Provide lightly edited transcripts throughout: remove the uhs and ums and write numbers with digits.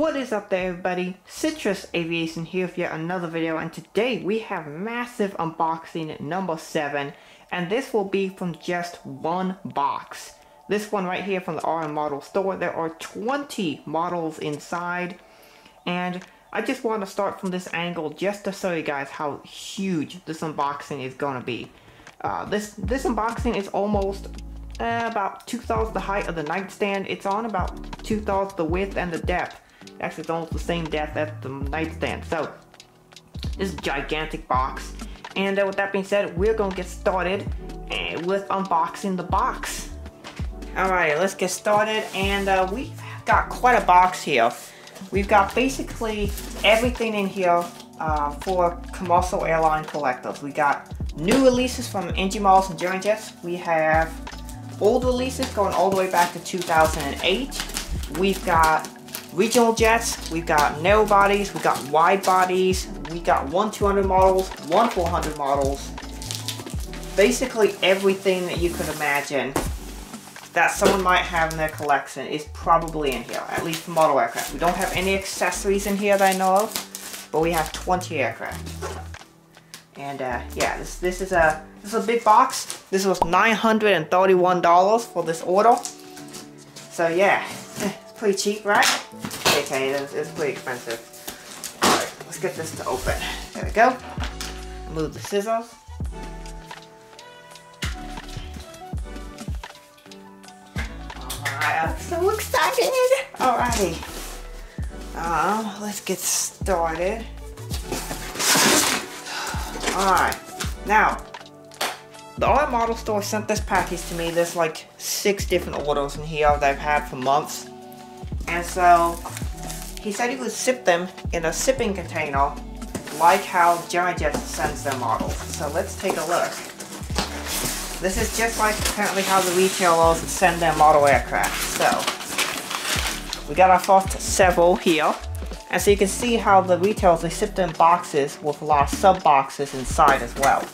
What is up there, everybody? Citrus Aviation here for yet another video, and today we have massive unboxing number 7, and this will be from just one box. This one right here from the RM model store. There are 20 models inside, and I just want to start from this angle just to show you guys how huge this unboxing is going to be. This unboxing is almost about 2/3 the height of the nightstand. It's on about 2/3 the width and the depth. Actually, it's almost the same depth as the nightstand. So this is a gigantic box. And with that being said, we're going to get started with unboxing the box. Alright, let's get started. And we've got quite a box here. We've got basically everything in here for commercial airline collectors. We got new releases from NG Models and Giant Jets. We have old releases going all the way back to 2008. We've got regional jets, we've got narrow bodies, we've got wide bodies, we got 1 200 models, 1 400 models. Basically everything that you could imagine that someone might have in their collection is probably in here, at least for model aircraft. We don't have any accessories in here that I know of, but we have 20 aircraft. And yeah, this is a big box. This was $931 for this order. So yeah, it's pretty cheap, right? Okay, it's pretty expensive. All right, let's get this to open. There we go. Move the scissors. All right, I'm so excited. All righty, let's get started. Alright, now, the RM model store sent this package to me. There's like 6 different orders in here that I've had for months. And so, he said he would ship them in a shipping container, like how Giant Jets sends their models. So let's take a look. This is just like apparently how the retailers send their model aircraft. So, we got our first several here. And so you can see how the retailers, they ship them boxes with a lot of sub-boxes inside as well.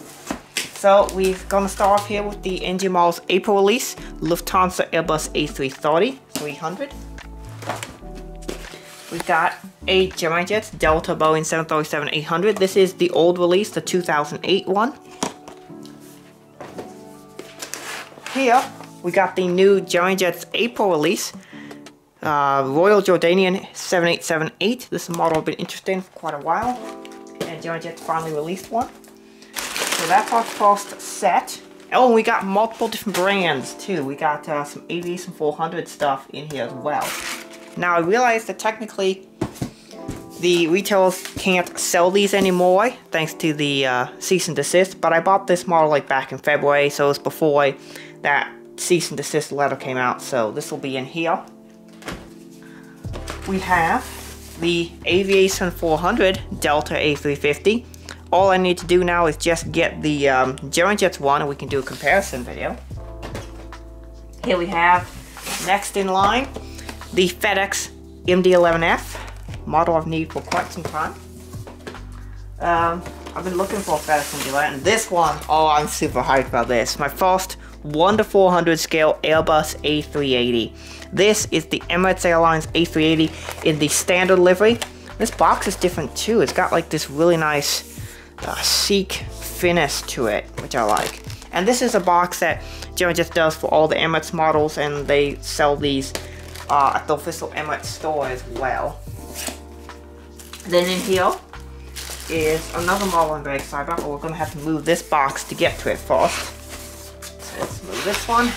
So we're gonna start off here with the NG Models April release, Lufthansa Airbus A330, 300. We've got 8 Gemini Jets, Delta Boeing 737-800. This is the old release, the 2008 one. Here, we got the new Giant Jets April release, Royal Jordanian 7878. This model has been interesting for quite a while, and Giant Jets finally released one. So that's our first set. Oh, and we got multiple different brands too. We got some Aviation 400 stuff in here as well. Now I realize that technically the retailers can't sell these anymore thanks to the cease and desist, but I bought this model like back in February, so it's before that cease and desist letter came out, so this will be in here. We have the Aviation 400 Delta A350. All I need to do now is just get the Giant Jets one, and we can do a comparison video. Here we have, next in line, the FedEx MD-11F, model I've needed for quite some time. I've been looking for a FedEx MD-11, and this one, oh, I'm super hyped about this. My first 1 to 400 scale Airbus A380. This is the Emirates Airlines A380 in the standard livery. This box is different too. It's got like this really nice chic finish to it, which I like. And this is a box that Giant Jets does for all the Emirates models, and they sell these at the official Emirates store as well. Then in here is another model I'm very excited about, but we're going to have to move this box to get to it first. So let's move this one,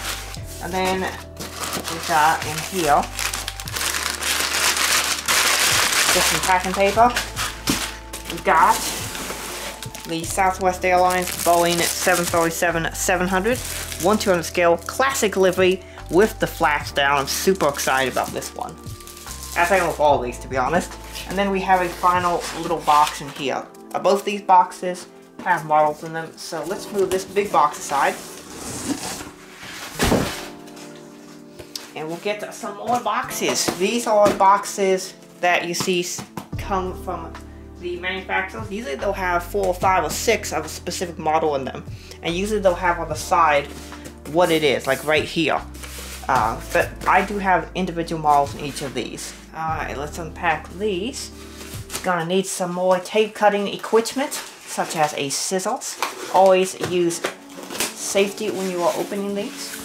and then we got in here just some packing paper. We've got the Southwest Airlines Boeing 737-700 1/200 scale classic livery with the flaps down. I'm super excited about this one, as I am with all these, to be honest. And then we have a final little box in here. Both these boxes have models in them, so let's move this big box aside. And we'll get some more boxes. These are boxes that you see come from the manufacturers. Usually they'll have 4 or 5 or 6 of a specific model in them. And usually they'll have on the side what it is, like right here. but I do have individual models in each of these. Alright, let's unpack these. Gonna need some more tape cutting equipment, such as a scissors. Always use safety when you are opening these.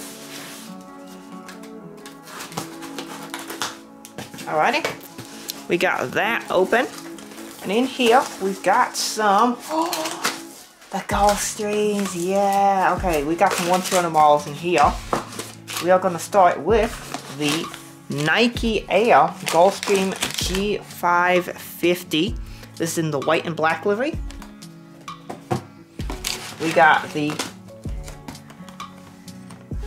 Alrighty, we got that open. And in here, we've got some, the Gulfstreams, yeah. Okay, we got some 1-200 models in here. We are gonna start with the Nike Air Gulfstream G550. This is in the white and black livery. We got the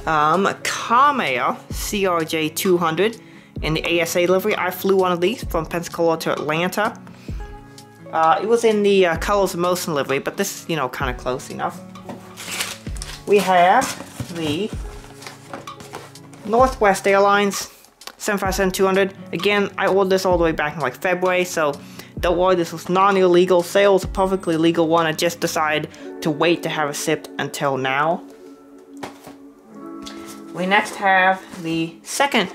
Comair CRJ 200 in the ASA livery. I flew one of these from Pensacola to Atlanta. It was in the Colors of Motion livery, but this is, you know, kind of close enough. We have the Northwest Airlines 757-200. Again, I ordered this all the way back in like February, so don't worry, this was non-illegal. Sales a perfectly legal one. I just decided to wait to have it shipped until now. We next have the second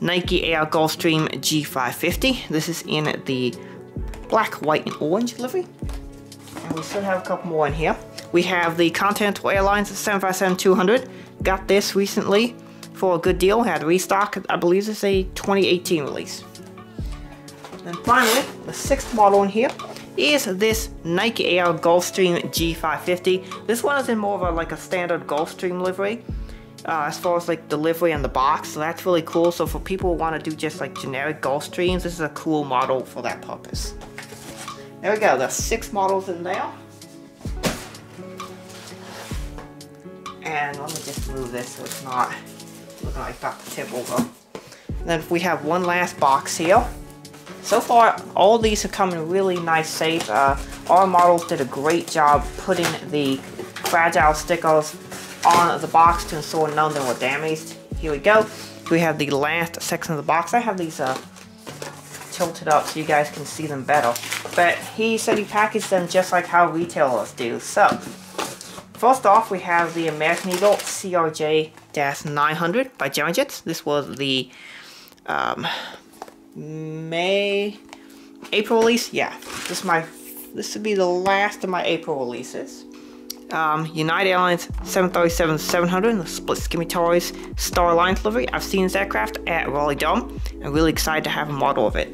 Nike Air Gulfstream G550. This is in the black, white, and orange livery. And we still have a couple more in here. We have the Continental Airlines 757-200. Got this recently for a good deal. Had a restock. I believe this is a 2018 release. And finally, the sixth model in here is this Nike Air Gulfstream G550. This one is in more of a, like a standard Gulfstream livery, as far as like the livery and the box, so that's really cool. So for people who want to do just like generic Gulfstreams, this is a cool model for that purpose. There we go, there's 6 models in there. And let me just move this so it's not looking like Dr. Tip over. And then we have one last box here. So far, all these have come in really nice shape. Our models did a great job putting the fragile stickers on the box to ensure none of them were damaged. Here we go. We have the last section of the box. I have these tilted up so you guys can see them better. But he said he packaged them just like how retailers do. So, first off, we have the American Eagle CRJ-900 by Giant Jets. This was the April release. Yeah, this would be the last of my April releases. United Airlines 737-700, the split scimitar's Star Alliance livery. I've seen this aircraft at Raleigh Durham. I'm really excited to have a model of it.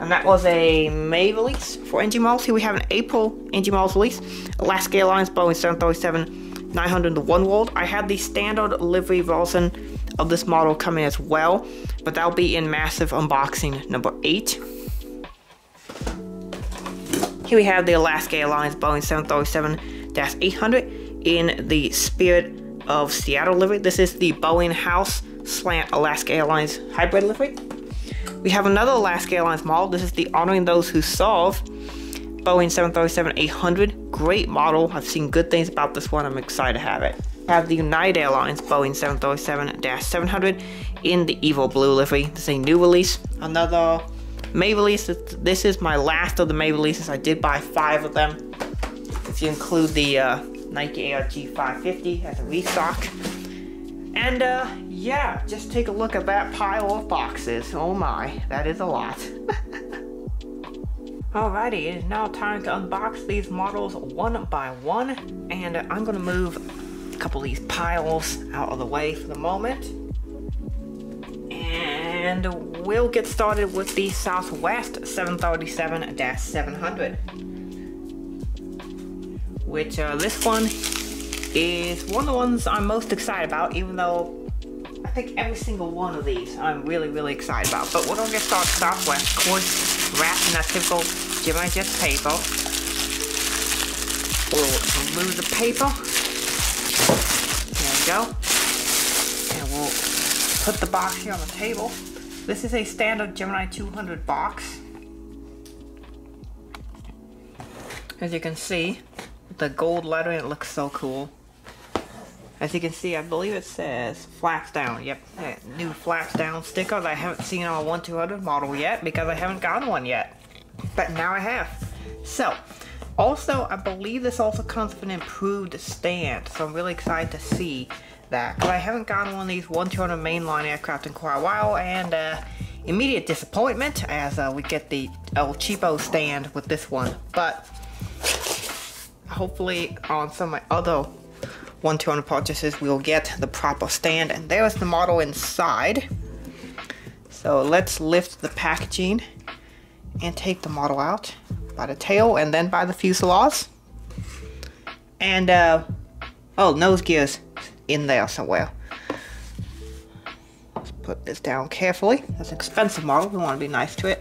And that was a May release for NG Models. Here we have an April NG Models release. Alaska Airlines Boeing 737-900, the One World. I had the standard livery version of this model coming as well, but that'll be in massive unboxing number 8. Here we have the Alaska Airlines Boeing 737-800 in the Spirit of Seattle livery. This is the Boeing House Slant Alaska Airlines hybrid livery. We have another Alaska Airlines model. This is the Honoring Those Who Serve Boeing 737-800. Great model. I've seen good things about this one. I'm excited to have it. We have the United Airlines Boeing 737-700 in the Evil Blue livery. This is a new release. Another May release. This is my last of the May releases. I did buy 5 of them if you include the Nike Air G550 as a restock. And yeah, just take a look at that pile of boxes. Oh my, that is a lot. Alrighty, it is now time to unbox these models one by one, and I'm gonna move a couple of these piles out of the way for the moment. And we'll get started with the Southwest 737-700, which this one is one of the ones I'm most excited about, even though I think every single one of these I'm really excited about. But we're gonna get started with Southwest, of course, wrapped in that typical Gemini Jets paper. We'll remove the paper. There we go. And we'll put the box here on the table. This is a standard Gemini 200 box. As you can see, the gold lettering, it looks so cool. As you can see, I believe it says flaps down. Yep, that new flaps down sticker that I haven't seen on a 1-200 model yet because I haven't gotten one yet. But now I have. So, Also, I believe this also comes with an improved stand, so I'm really excited to see that, because I haven't gotten one of these 1-200 mainline aircraft in quite a while, and immediate disappointment as we get the El Cheapo stand with this one. But hopefully on some of my other 1-200 purchases we'll get the proper stand. And there's the model inside. So let's lift the packaging and take the model out by the tail and then by the fuselage. And oh, nose gear's in there somewhere. Let's put this down carefully. That's an expensive model, we want to be nice to it.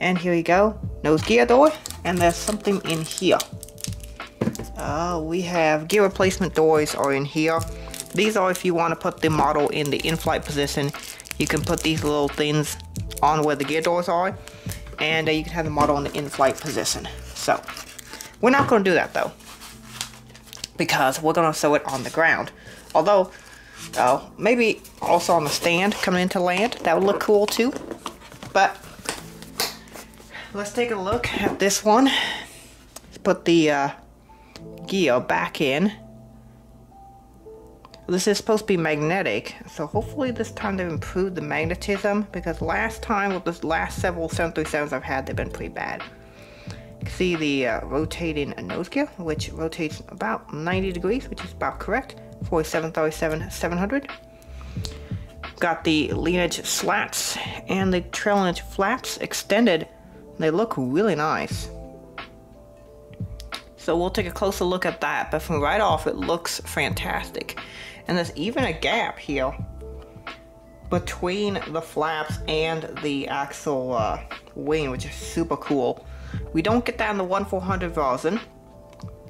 And here you go, nose gear door, and there's something in here. We have gear replacement doors are in here. These are if you want to put the model in the in-flight position. You can put these little things on where the gear doors are, and you can have the model in the in-flight position. So we're not going to do that though, because we're going to sew it on the ground. Although, maybe also on the stand coming into land. That would look cool too. But let's take a look at this one. Let's put the gear back in. This is supposed to be magnetic, so hopefully this time they've improved the magnetism, because last time, with the last several 737s I've had, they've been pretty bad. You can see the rotating nose gear, which rotates about 90 degrees, which is about correct for a 737-700. Got the leanage slats and the trailing flaps extended. They look really nice. So we'll take a closer look at that, but from right off it looks fantastic. And there's even a gap here between the flaps and the actual wing, which is super cool. We don't get that in the 1-400 version,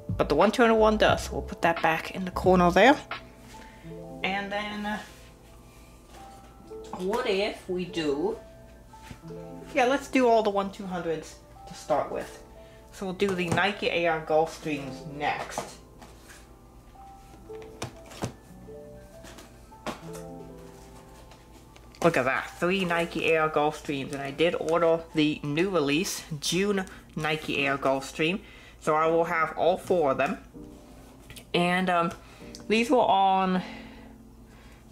but the 1-201 does. So we'll put that back in the corner there. And then, what if we do, yeah, let's do all the 1-200s to start with. So we'll do the Nike Air Gulfstreams next. Look at that, 3 Nike Air Gulfstreams, and I did order the new release, June Nike Air Gulfstream, so I will have all 4 of them. And these were on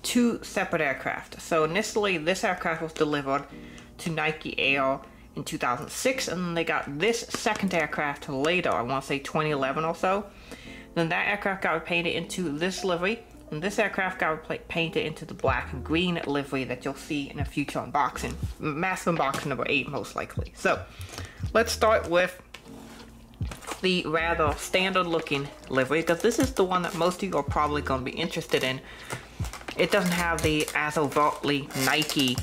2 separate aircraft. So initially this aircraft was delivered to Nike Air in 2006, and then they got this second aircraft later, I want to say 2011 or so. Then that aircraft got repainted into this livery, and this aircraft got repainted into the black and green livery that you'll see in a future unboxing. Master unboxing number 8 most likely. So let's start with the rather standard looking livery, because this is the one that most of you are probably going to be interested in. It doesn't have the as overtly Nike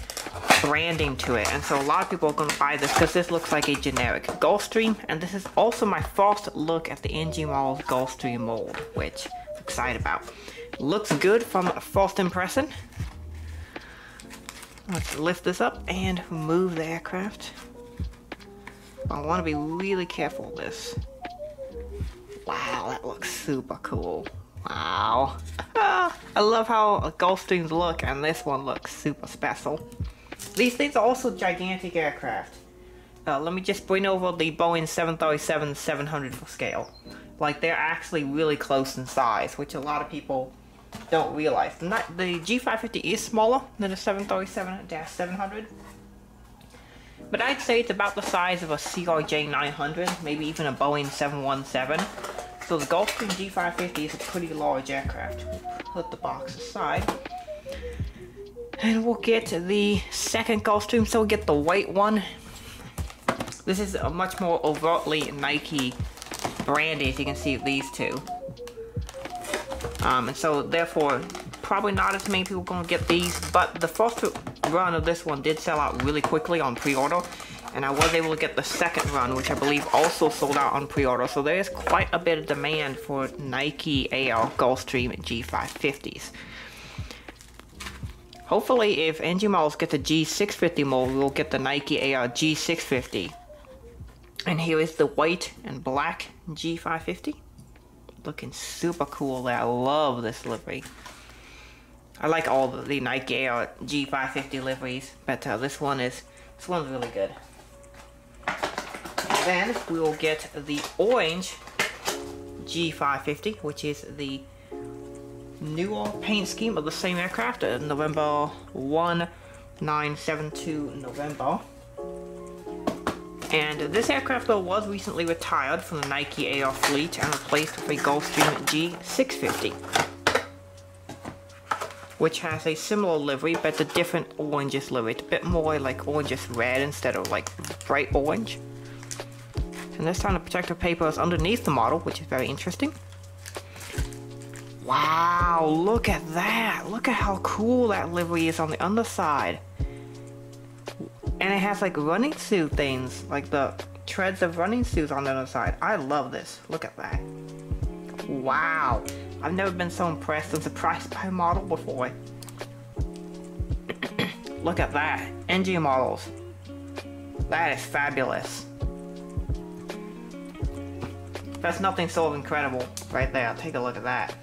branding to it, and so a lot of people are going to buy this because this looks like a generic Gulfstream. And this is also my first look at the NG Models Gulfstream mold, which I'm excited about. Looks good from first impression. Let's lift this up and remove the aircraft. I want to be really careful with this. Wow, that looks super cool. Wow. I love how Gulfstreams look, and this one looks super special. These things are also gigantic aircraft. Let me just bring over the Boeing 737-700 for scale. Like, they're actually really close in size, which a lot of people don't realize. The G550 is smaller than the 737-700, but I'd say it's about the size of a CRJ900, maybe even a Boeing 717. So the Gulfstream G550 is a pretty large aircraft. Put the box aside. And we'll get the second Gulfstream, so we'll get the white one. This is a much more overtly Nike branded, as you can see, these two. And so therefore, probably not as many people are gonna get these, but the first run of this one did sell out really quickly on pre-order. And I was able to get the second run, which I believe also sold out on pre-order. So there is quite a bit of demand for Nike Air Gulfstream G550s. Hopefully, if NG Models get the G650 mold, we'll get the Nike Air G650. And here is the white and black G550. Looking super cool there. I love this livery. I like all the Nike Air G550 liveries, but this one's really good. Then we will get the orange G550, which is the newer paint scheme of the same aircraft, November 1972 November. And this aircraft though was recently retired from the Nike Air fleet and replaced with a Gulfstream G650, which has a similar livery but a different orangish livery. It's a bit more like orangish red instead of like bright orange. And this time the protective paper is underneath the model, which is very interesting. Wow, look at that! Look at how cool that livery is on the underside. And it has like running shoe things, like the treads of running shoes on the underside. I love this. Look at that. Wow. I've never been so impressed and surprised by a model before. Look at that. NG Models. That is fabulous. That's nothing sort of incredible right there. Take a look at that.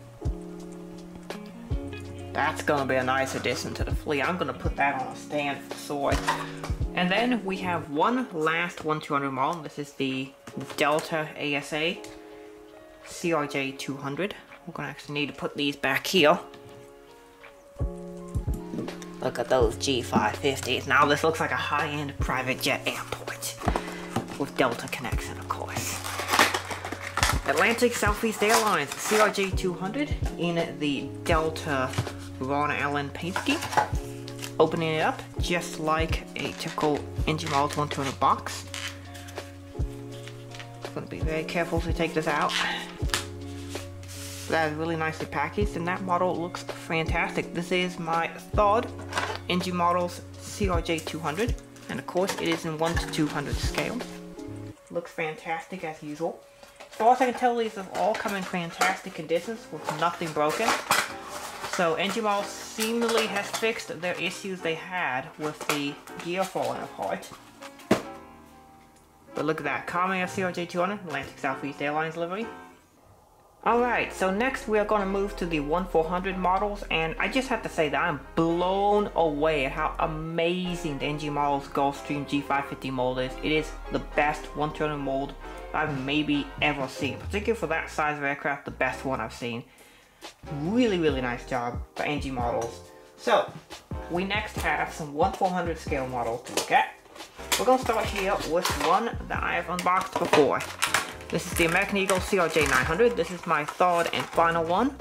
That's going to be a nice addition to the fleet. I'm going to put that on a stand for sure. And then we have one last 1200 model. This is the Delta ASA CRJ 200. We're going to actually need to put these back here. Look at those G550s. Now this looks like a high-end private jet airport. With Delta connection, of course. Atlantic Southeast Airlines CRJ 200 in the Delta Ron Allen paint scheme. Opening it up just like a typical NG Models 1200 box. Gonna be very careful to take this out. That is really nicely packaged and that model looks fantastic. This is my third NG Models CRJ 200 and of course it is in 1 to 200 scale. Looks fantastic as usual. As far as I can tell, these have all come in fantastic conditions with nothing broken. So NG Models seemingly has fixed their issues they had with the gear falling apart. But look at that, Comair CRJ 200, Atlantic Southeast Airlines livery. Alright, so next we are going to move to the 1400 models, and I just have to say that I'm blown away at how amazing the NG Models Gulfstream G550 mold is. It is the best 1200 mold I've maybe ever seen, particularly for that size of aircraft, the best one I've seen. Really, really nice job by NG Models. So, we next have some 1400 scale models to look at. We're going to start here with one that I have unboxed before. This is the American Eagle CRJ 900. This is my third and final one,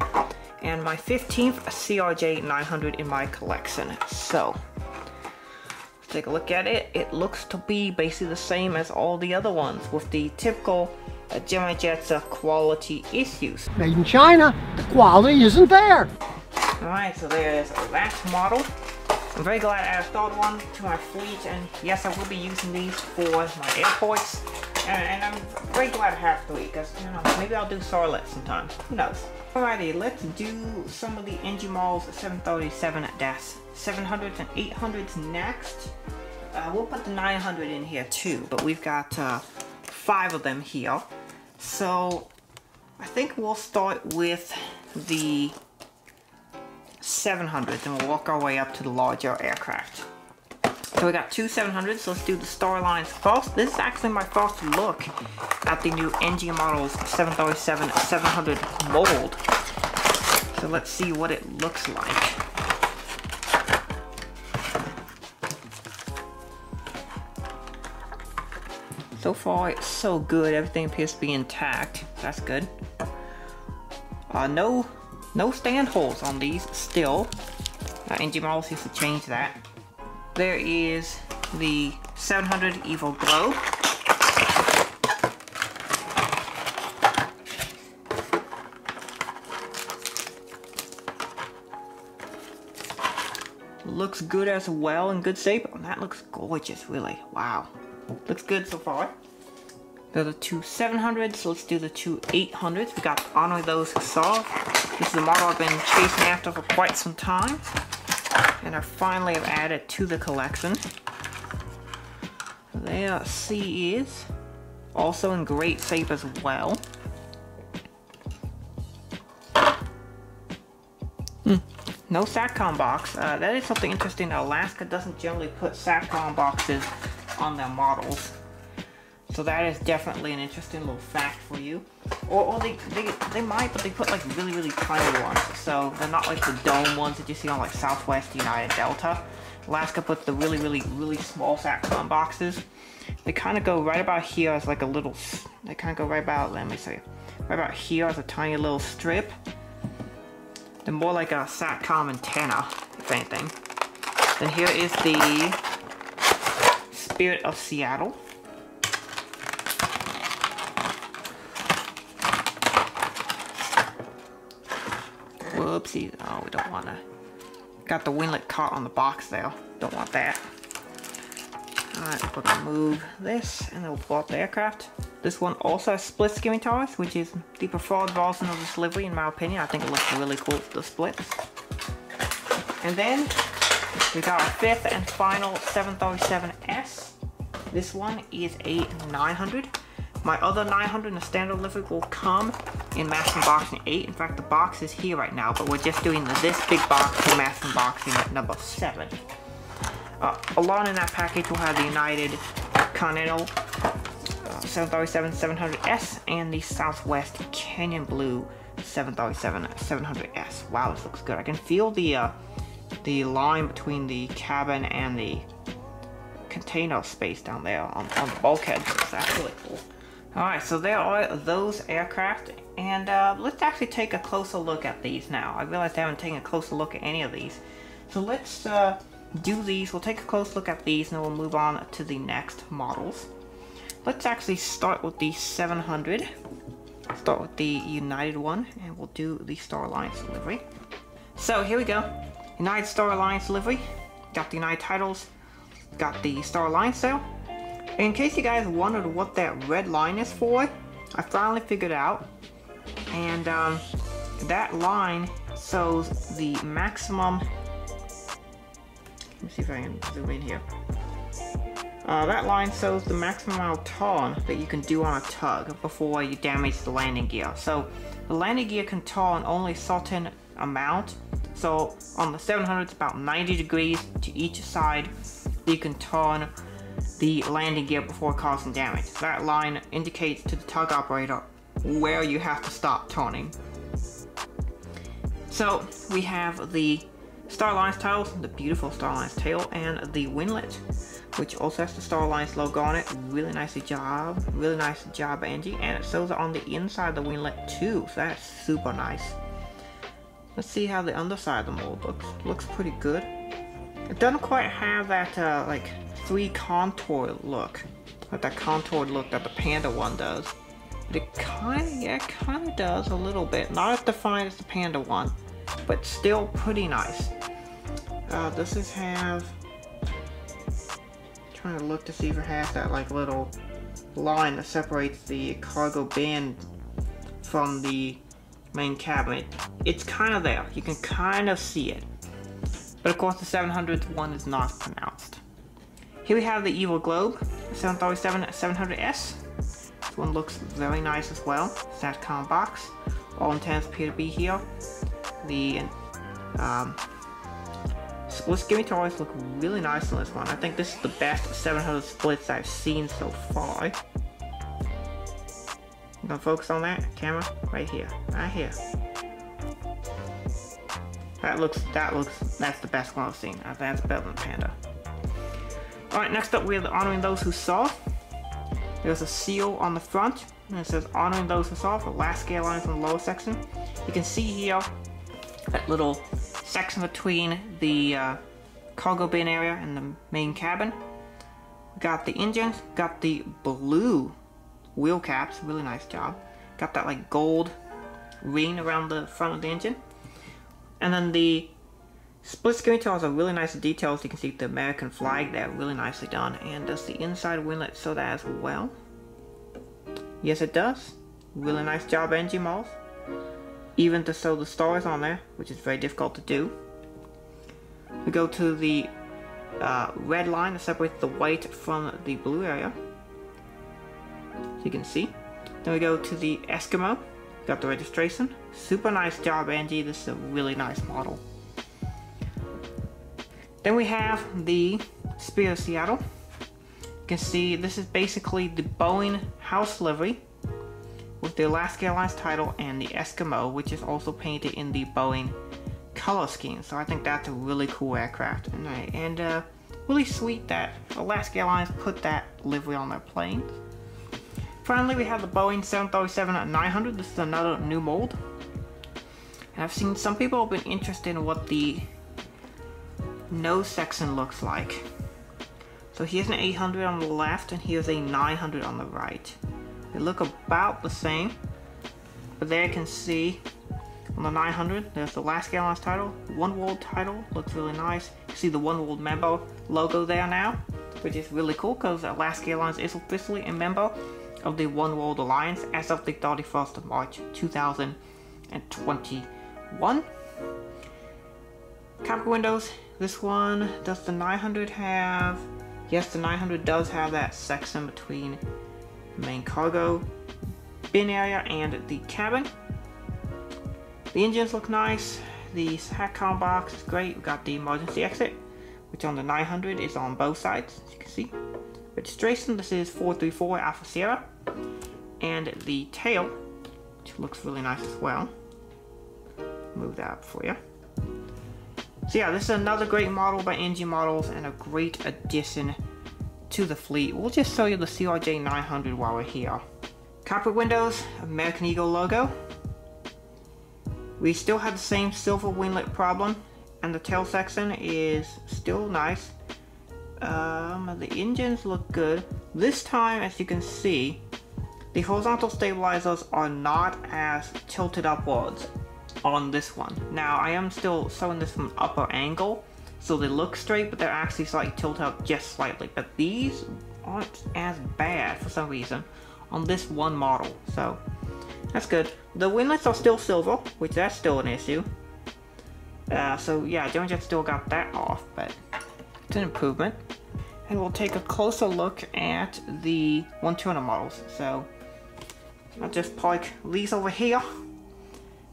and my 15th CRJ 900 in my collection. So, let's take a look at it. It looks to be basically the same as all the other ones, with the typical Gemini Jets quality issues. Made in China, the quality isn't there. All right, so there's that model. I'm very glad I installed one to my fleet, and yes, I will be using these for my airports. And I'm very glad I have three, because you know, maybe I'll do Charlotte sometime. Who knows? Alrighty, let's do some of the NG Models 737-700s and 800s next. We'll put the 900 in here too, but we've got 5 of them here. So I think we'll start with the 700s and we'll walk our way up to the larger aircraft. So we got two 700s, let's do the star lines first. This is actually my first look at the new NG Models 737-700 mold. So let's see what it looks like. So far it's so good, everything appears to be intact. That's good. No stand holes on these still. NG Models used to change that. There is the 700 Evil Glow. Looks good as well, in good shape. Oh, that looks gorgeous, really. Wow. Looks good so far. There are the two 700s, so let's do the two 800s. We got Honor Those Who Serve. This is the model I've been chasing after for quite some time. And I finally have added to the collection. There C is also in great shape as well. No SATCOM box. That is something interesting. Alaska doesn't generally put SATCOM boxes on their models. So that is definitely an interesting little fact for you. Or they might, but they put like really, really tiny ones. So they're not like the dome ones that you see on like Southwest, United, Delta. Alaska puts the really, really, really small Satcom boxes. They kind of go right about here as like a little, they kind of go right about, let me see, right about here as a tiny little strip. They're more like a Satcom antenna, if anything. Then here is the Spirit of Seattle. Whoopsies. Oh, we don't want to. Got the winglet caught on the box there. Don't want that. Alright, we're gonna move this and then we'll pull out the aircraft. This one also has split skimming towers, which is the preferred version of this livery in my opinion. I think it looks really cool with the splits. And then we got our fifth and final 737S. This one is a 900. My other 900 in the standard livery will come in mass unboxing 8. In fact, the box is here right now, but we're just doing this big box for mass unboxing at number 7. Along in that package, we'll have the United Continental 737-700S and the Southwest Canyon Blue 737-700S. Wow, this looks good. I can feel the line between the cabin and the container space down there on the bulkhead. So that's really cool. Alright, so there are those aircraft, and let's actually take a closer look at these now. I realized I haven't taken a closer look at any of these. So let's do these, we'll take a close look at these, and then we'll move on to the next models. Let's actually start with the 700. Start with the United one, and we'll do the Star Alliance livery. So here we go. United Star Alliance livery. Got the United titles. Got the Star Alliance there. In case you guys wondered what that red line is for, I finally figured it out. And that line shows the maximum. Let me see if I can zoom in here. That line shows the maximum amount of turn that you can do on a tug before you damage the landing gear. So the landing gear can turn only a certain amount. So on the 700, it's about 90 degrees to each side. You can turn the landing gear before causing damage. That line indicates to the tug operator where you have to stop turning. So we have the Star Alliance tails, the beautiful Star Alliance tail, and the winglet, which also has the Star Alliance logo on it. Really nicely job, really nice job, Angie. And it shows it on the inside of the winglet too, so that's super nice. Let's see how the underside of the mold looks. Looks pretty good. It doesn't quite have that like three contour look, like that contoured look that the Panda one does. But it kind of, yeah, kind of does a little bit. Not as defined as the Panda one, but still pretty nice. This is have. I'm trying to look to see if it has that like little line that separates the cargo bin from the main cabin. It's kind of there. You can kind of see it. But of course the 700th one is not pronounced. Here we have the Evil Globe, 737-700S. This one looks very nice as well. Satcom box, all antennas appear to be here. The split skimming towers look really nice on this one. I think this is the best 700 splits I've seen so far. I'm gonna focus on that camera right here, right here. That's the best one I've seen. I think that's better than Panda. Alright, next up we have the Honoring Those Who Serve. There's a seal on the front, and it says Honoring Those Who Serve, Alaska Airlines in the lower section. You can see here that little section between the cargo bin area and the main cabin. We got the engines, got the blue wheel caps, really nice job. Got that like gold ring around the front of the engine. And then the split skimming towers are really nice details. You can see the American flag there, really nicely done. And does the inside winglet show that as well? Yes, it does. Really nice job, NG Models. Even to show the stars on there, which is very difficult to do. We go to the red line that separates the white from the blue area. So you can see. Then we go to the Eskimo. Got the registration. Super nice job, Angie. This is a really nice model. Then we have the Spirit of Seattle. can see this is basically the Boeing house livery with the Alaska Airlines title and the Eskimo, which is also painted in the Boeing color scheme. So I think that's a really cool aircraft, and really sweet that Alaska Airlines put that livery on their plane. Finally, we have the Boeing 737-900. This is another new mold. And I've seen some people have been interested in what the nose section looks like. So here's an 800 on the left and here's a 900 on the right. They look about the same, but there you can see on the 900 there's the Alaska Airlines title, One World title, looks really nice. You see the One World member logo there now, which is really cool because Alaska Airlines is officially a member of the One World Alliance as of the 31st of March 2021. Cockpit windows, this one, does the 900 have? Yes, the 900 does have that section between the main cargo bin area and the cabin. The engines look nice. The SATCOM box is great. We've got the emergency exit, which on the 900 is on both sides, as you can see. Registration, this is 434 Alpha Sierra, and the tail, which looks really nice as well. Move that up for you. So yeah, this is another great model by NG Models and a great addition to the fleet. We'll just show you the CRJ 900 while we're here. Cockpit windows, American Eagle logo. We still have the same silver winglet problem, and the tail section is still nice. The engines look good. This time, as you can see, the horizontal stabilizers are not as tilted upwards on this one. Now, I am still showing this from an upper angle, so they look straight, but they're actually slightly tilted up just slightly. But these aren't as bad for some reason on this one model, so that's good. The winglets are still silver, which that's still an issue. So yeah, Giant Jets still got that off, but it's an improvement. And we'll take a closer look at the 1-200 models. So I'll just park these over here,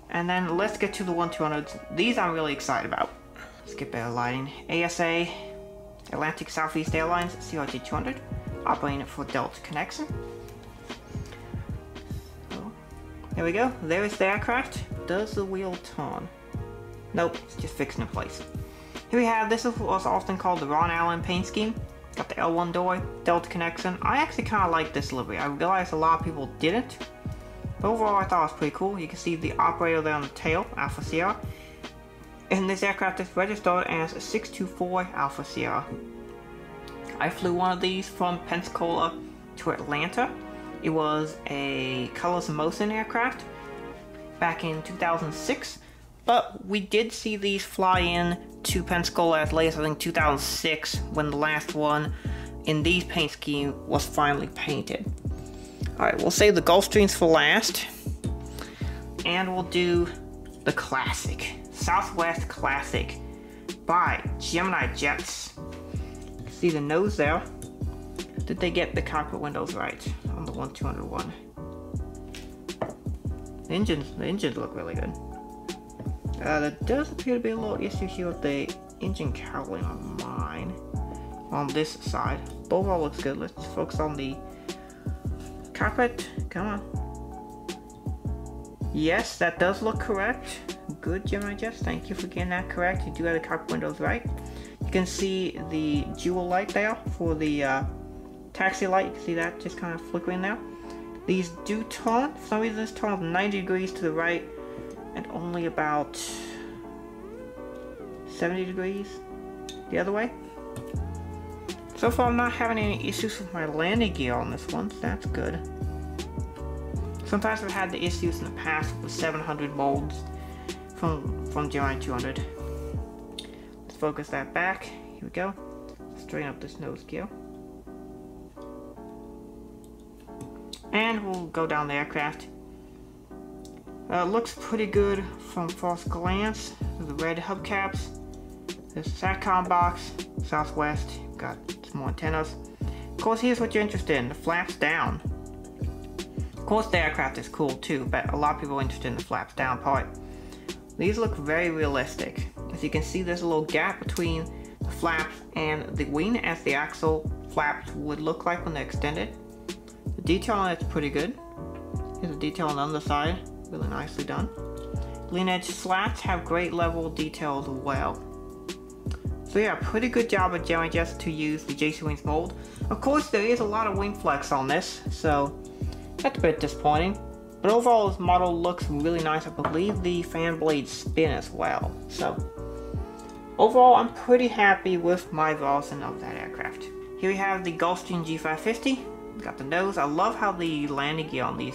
and then let's get to the 1-200s. These I'm really excited about. Let's get better lighting. ASA, Atlantic Southeast Airlines, CRJ 200, operating for Delta Connection. So, there we go. There is the aircraft. Does the wheel turn? Nope, it's just fixed in place. Here we have, this is what's often called the Ron Allen paint scheme. Got the L1 door, Delta connection. I actually kind of like this livery. I realized a lot of people didn't, but overall I thought it was pretty cool. You can see the operator there on the tail, Alpha Sierra. And this aircraft is registered as 624 Alpha Sierra. I flew one of these from Pensacola to Atlanta. It was a Colors Motion aircraft back in 2006. But we did see these fly in to Pensacola as late as I think 2006, when the last one in these paint scheme was finally painted. Alright, we'll save the Gulfstreams for last, and we'll do the classic, Southwest Classic by Gemini Jets. See the nose there? Did they get the cockpit windows right on the 1-201? The engines look really good. There does appear to be a little issue here with the engine cowling on mine, on this side. Overall looks good. Let's focus on the carpet. Come on. Yes, that does look correct. Good, Gemini Jets. Thank you for getting that correct. You do have the carpet windows right. You can see the jewel light there for the taxi light. You can see that just kind of flickering there. These do turn. For some reason, this turns 90 degrees to the right and only about 70 degrees the other way. So far I'm not having any issues with my landing gear on this one, so that's good. Sometimes I've had the issues in the past with 700 molds from Giant 200. Let's focus that back. Here we go. Straighten up this nose gear. And we'll go down the aircraft. Looks pretty good from first glance. The red hubcaps, the SATCOM box, Southwest, got some more antennas. Of course, here's what you're interested in, the flaps down. Of course, the aircraft is cool too, but a lot of people are interested in the flaps down part. These look very realistic. As you can see, there's a little gap between the flaps and the wing as the axle flaps would look like when they extend it. The detail on it's pretty good. Here's the detail on the underside, really nicely done. Lean edge slats have great level detail as well. So yeah, pretty good job of Giant Jets to use the JC Wings mold. Of course, there is a lot of wing flex on this, so that's a bit disappointing. But overall, this model looks really nice. I believe the fan blades spin as well. So overall, I'm pretty happy with my version of that aircraft. Here we have the Gulfstream G550. Got the nose. I love how the landing gear on these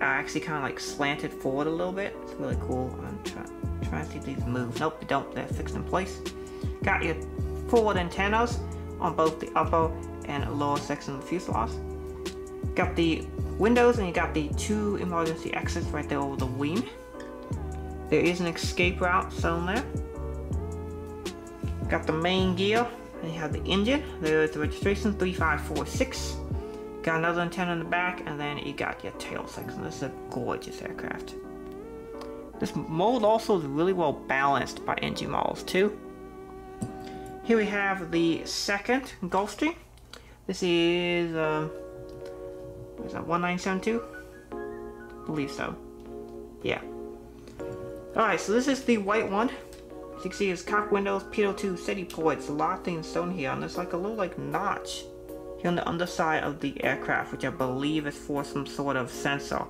are actually kind of like slanted forward a little bit. It's really cool. I'm trying to see if these move. Nope, they don't. They're fixed in place. Got your forward antennas on both the upper and lower section of the fuselage. Got the windows, and you got the two emergency exits right there over the wing. There is an escape route shown there. Got the main gear, and you have the engine. There is the registration 3546. Got another antenna in the back, and then you got your tail section. This is a gorgeous aircraft. This mold also is really well balanced by NG Models too. Here we have the second Gulfstream. This is, what is that, 1972? I believe so. Yeah. Alright, so this is the white one. As you can see, it's cock windows, P02 city ports, a lot of things shown here. And there's like a little like notch here on the underside of the aircraft, which I believe is for some sort of sensor.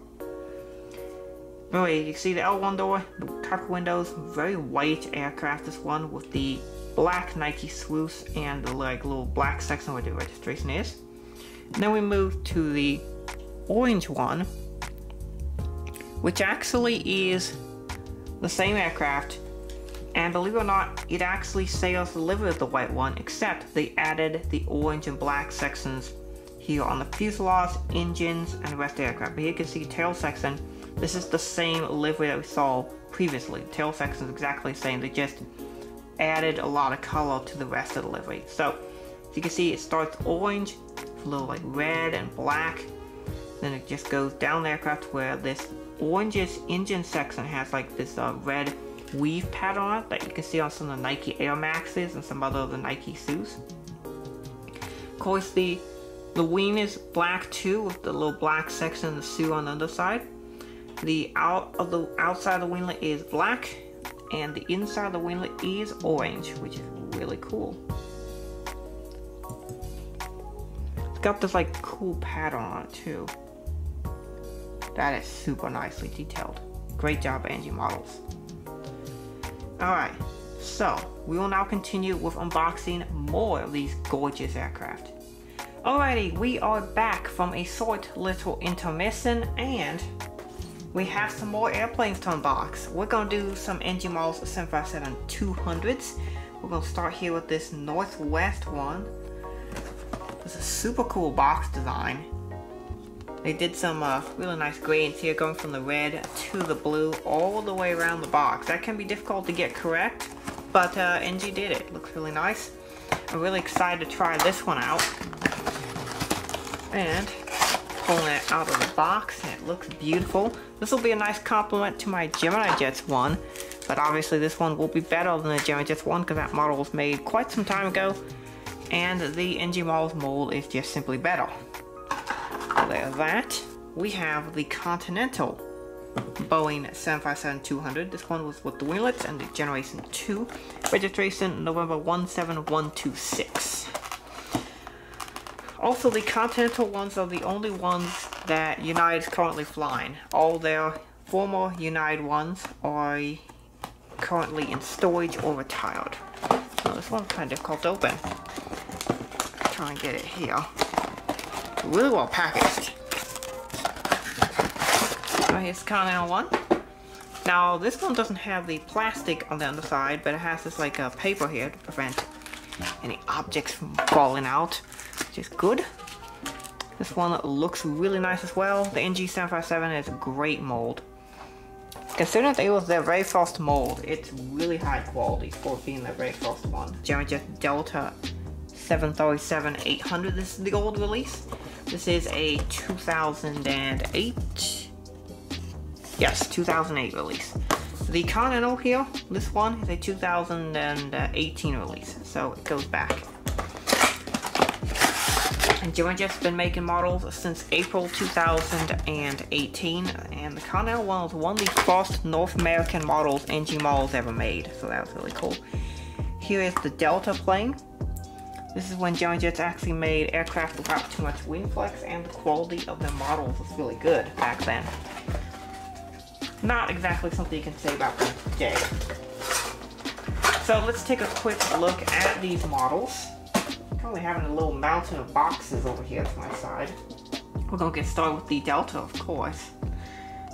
Anyway, you can see the L1 door, the cock windows, very white aircraft, this one with the black Nike swoosh and the like little black section where the registration is. And then we move to the orange one, which actually is the same aircraft, and believe it or not, it actually sales delivered the white one, except they added the orange and black sections here on the fuselage, engines, and the rest of the aircraft. But here you can see tail section. This is the same livery that we saw previously. The tail section is exactly the same. They just added a lot of color to the rest of the livery. So as you can see, it starts orange, a little like red and black, then it just goes down the aircraft where this orangish engine section has like this red weave pattern on it that you can see on some of the Nike Air Maxes and some other of the Nike shoes. Of course, the wing is black too, with the little black section of the shoe on the underside. The outside of the winglet is black, and the inside of the winglet is orange, which is really cool. It's got this like cool pattern on it too. That is super nicely detailed. Great job, NG Models. Alright, so we will now continue with unboxing more of these gorgeous aircraft. Alrighty, we are back from a short little intermission, and we have some more airplanes to unbox. We're gonna do some NG Models 757-200s. We're gonna start here with this Northwest one. This is a super cool box design. They did some really nice gradients here, going from the red to the blue, all the way around the box. That can be difficult to get correct, but NG did it. Looks really nice. I'm really excited to try this one out. And pulling it out of the box, and it looks beautiful. This will be a nice compliment to my Gemini Jets one, but obviously this one will be better than the Gemini Jets one because that model was made quite some time ago, and the NG Models mold is just simply better. So there's that. We have the Continental Boeing 757-200. This one was with the winglets and the Generation 2. Registration November 17126. Also, the Continental ones are the only ones that United's currently flying. All their former United ones are currently in storage or retired. So this one's kind of difficult to open. Try and get it here. Really well packaged. So here's Continental one. Now this one doesn't have the plastic on the underside, but it has this like a paper here to prevent any objects from falling out, which is good. This one looks really nice as well. The NG 757 is a great mold. Considering that it was their very first mold, it's really high quality for being their very first one. Giant Jet Delta 737-800. This is the old release. This is a 2008. Yes, 2008 release. The Continental here, this one is a 2018 release, so it goes back. And Gemini Jets has been making models since April 2018, and the Continental one was one of the first North American models NG Models ever made, so that was really cool. Here is the Delta plane. This is when Giant Jets actually made aircraft without too much wing flex, and the quality of their models was really good back then. Not exactly something you can say about them today. So let's take a quick look at these models. Currently having a little mountain of boxes over here to my side. We're gonna get started with the Delta, of course.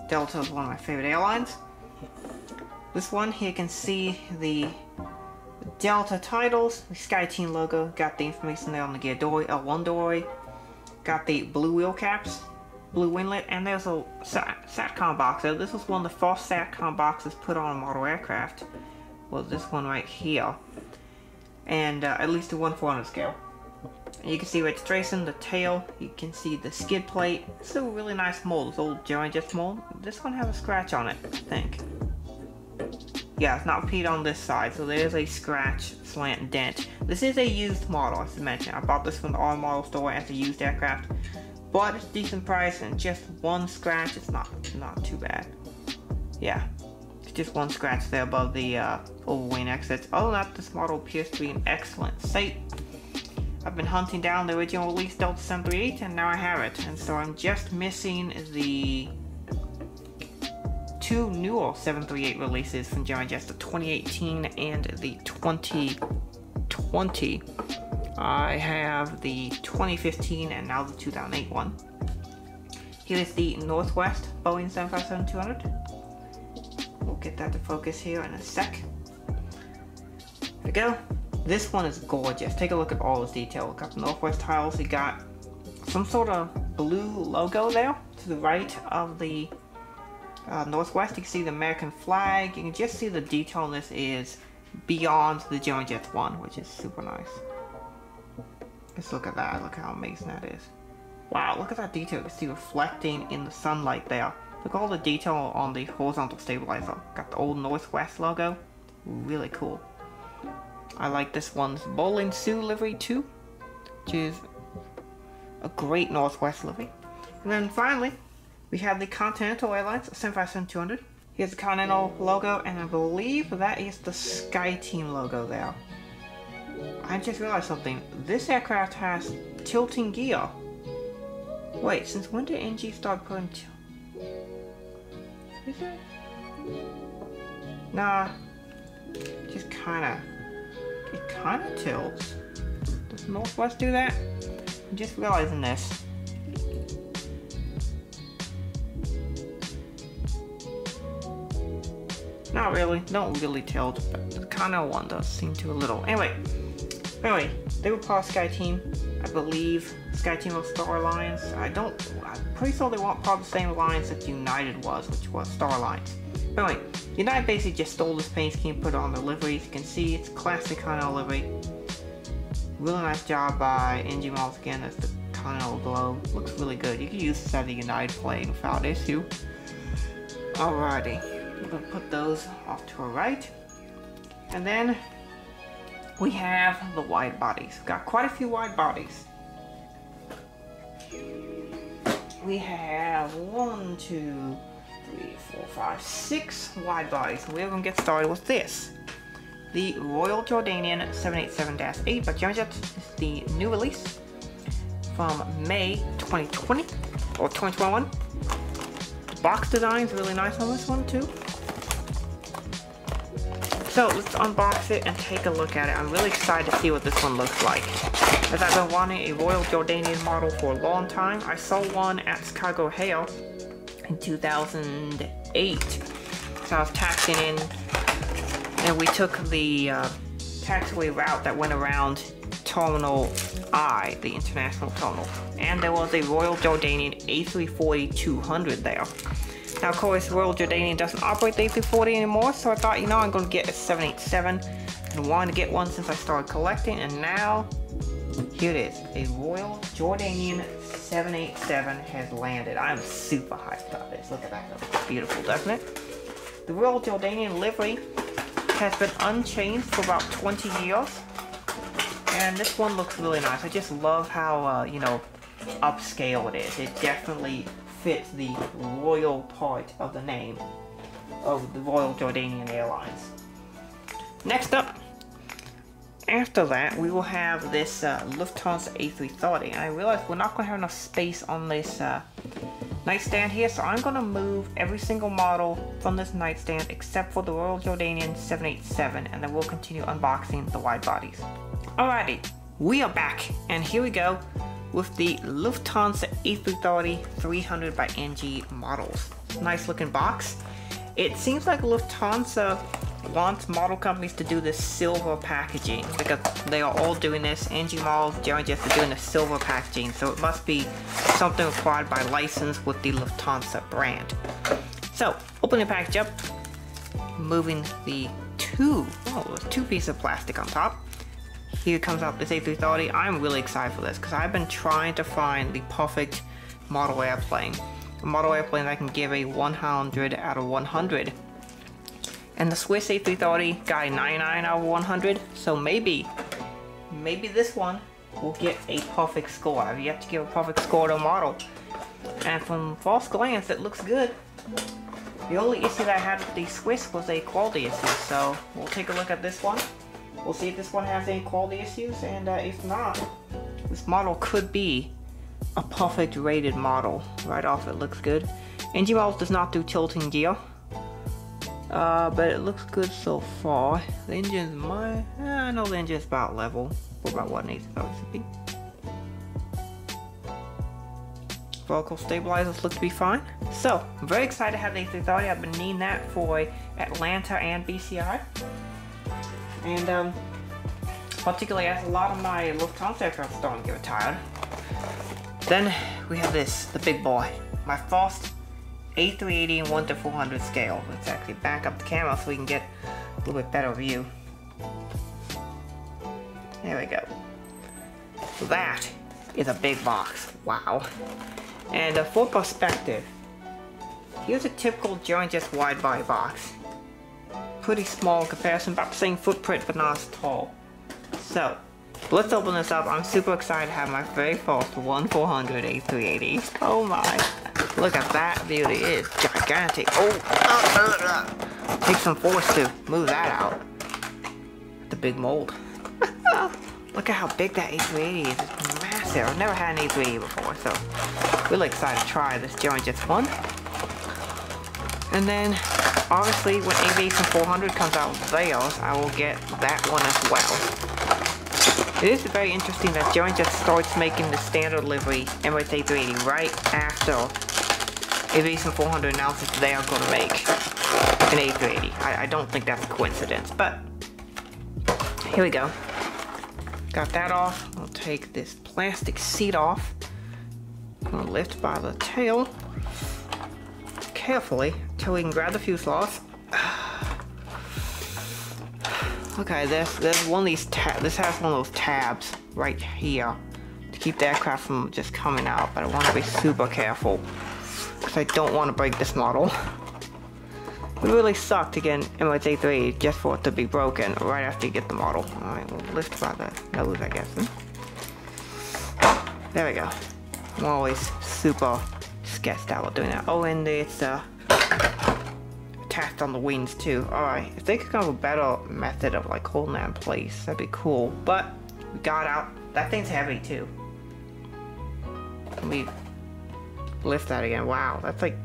Delta is one of my favorite airlines. This one here, you can see the Delta titles, the SkyTeam logo, got the information there on the Gear Dory, L1 Dory, got the blue wheel caps, blue winglet, and there's a SATCOM box. So this was one of the first SATCOM boxes put on a model aircraft, was this one right here, and at least the 1/400 scale. And you can see registration, the tail, you can see the skid plate. It's a really nice mold, this old Gemini Jets mold. This one has a scratch on it, I think. Yeah, it's not repeated on this side, so there's a scratch, slant, dent. This is a used model, as I mentioned. I bought this from the RM model store as a used aircraft, but it's a decent price and just one scratch. It's not too bad. Yeah, it's just one scratch there above the overwing exits. Other than that, this model appears to be in excellent state. I've been hunting down the original release Delta 738, and now I have it, and so I'm just missing the two newer 738 releases from Gemini Jets, the 2018 and the 2020. I have the 2015 and now the 2008 one. Here is the Northwest Boeing 757-200. We'll get that to focus here in a sec. There we go. This one is gorgeous. Take a look at all this detail. Look up the Northwest tiles. You got some sort of blue logo there to the right of the Northwest. You can see the American flag. You can just see the detail on this is beyond the Gemini Jets one, which is super nice. Just look at that. Look how amazing that is. Wow, look at that detail. You can see reflecting in the sunlight there. Look at all the detail on the horizontal stabilizer. Got the old Northwest logo. Really cool. I like this one's Bowling Sioux livery too, which is a great Northwest livery. And then finally, we have the Continental Airlines 757-200. Here's the Continental logo, and I believe that is the SkyTeam logo there. I just realized something. This aircraft has tilting gear. Wait, since when did NG start putting Is it? Nah. Just kinda. It kinda tilts. Does Northwest do that? I'm just realizing this. Not really, don't really tilt, but the Continental one does seem to a little. Anyway, they were part of SkyTeam, I believe. SkyTeam was Star Alliance. I'm pretty sure they weren't part of the same alliance that United was, which was Star Alliance. But anyway, United basically just stole this paint scheme and put it on their liveries. You can see it's classic Continental livery. Really nice job by NG Models again as the Continental globe. Looks really good. You can use this as a United plane without issue. Alrighty. We're going to put those off to our right. And then we have the wide bodies. We've got quite a few wide bodies. We have 6 wide bodies. We're going to get started with this. The Royal Jordanian 787-8 by Gemini Jets is the new release from May 2020 or 2021. The box design is really nice on this one too. So let's unbox it and take a look at it. I'm really excited to see what this one looks like, as I've been wanting a Royal Jordanian model for a long time. I saw one at Chicago Hale in 2008, so I was taxiing in, and we took the taxiway route that went around Terminal I, the International Terminal, and there was a Royal Jordanian A340-200 there. Now, of course, Royal Jordanian doesn't operate the A340 anymore, so I thought, you know, I'm going to get a 787, and wanted to get one since I started collecting, and now, here it is. A Royal Jordanian 787 has landed. I'm super hyped about this. Look at that. That looks beautiful, doesn't it? The Royal Jordanian livery has been unchanged for about 20 years. And this one looks really nice. I just love how, you know, upscale it is. It definitely fits the royal part of the name of the Royal Jordanian Airlines. Next up, after that, we will have this Lufthansa A330. I realize we're not going to have enough space on this nightstand here, so I'm going to move every single model from this nightstand except for the Royal Jordanian 787, and then we'll continue unboxing the wide bodies. Alrighty, we are back, and here we go with the Lufthansa A330 300 by NG Models. Nice looking box. It seems like Lufthansa wants model companies to do this silver packaging because they are all doing this. NG Models, Giant Jets are doing the silver packaging, so it must be something required by license with the Lufthansa brand. So, open the package up, moving the two pieces of plastic on top. Here comes out this A330. I'm really excited for this because I've been trying to find the perfect model airplane. A model airplane that can give a 100 out of 100. And the Swiss A330 got a 99 out of 100, so maybe this one will get a perfect score. I've yet to give a perfect score to a model. And from first glance, it looks good. The only issue that I had with the Swiss was a quality issue, so we'll take a look at this one. We'll see if this one has any quality issues, and if not, this model could be a perfect rated model. Right off, it looks good. NG Models does not do tilting gear, but it looks good so far. The engine's I know the engine's about level. We're about 1/8 of it should be. Vertical stabilizers look to be fine. So, I'm very excited to have the A330. I've been needing that for Atlanta and BCI. And particularly as a lot of my Lufthansa aircraft are starting to get retired. Then we have this, the big boy. My first A380 and 1/400 scale. Let's actually back up the camera so we can get a little bit better view. There we go. So that is a big box. Wow. And for perspective, here's a typical Giant Jets wide body box. Pretty small in comparison, about the same footprint but not as tall. So, let's open this up. I'm super excited to have my very first 1/400 A380. Oh my. Look at that beauty. It is gigantic. Oh, take some force to move that out. The big mold. Look at how big that A380 is. It's massive. I've never had an A380 before, so really excited to try this Giant Jets one. And then, obviously, when Aviation 400 comes out with theirs, I will get that one as well. It is very interesting that Giant Jets starts making the standard livery Emirates A380 right after Aviation 400 announces they are going to make an A380. I don't think that's a coincidence, but here we go. Got that off. I'll take this plastic seat off. I'm going to lift by the tail. Carefully till we can grab the fuselage. Okay, there's one of these this has one of those tabs right here to keep the aircraft from just coming out, but I want to be super careful because I don't want to break this model. It really sucked again Emirates A3 just for it to be broken right after you get the model. Alright, we'll lift by the nose, I guess. There we go. I'm always super sketched out while doing that. Oh, and it's attached on the wings too. Alright, if they could come up with a better method of like holding that in place, that'd be cool. But we got out. That thing's heavy too. Let me lift that again. Wow, that's like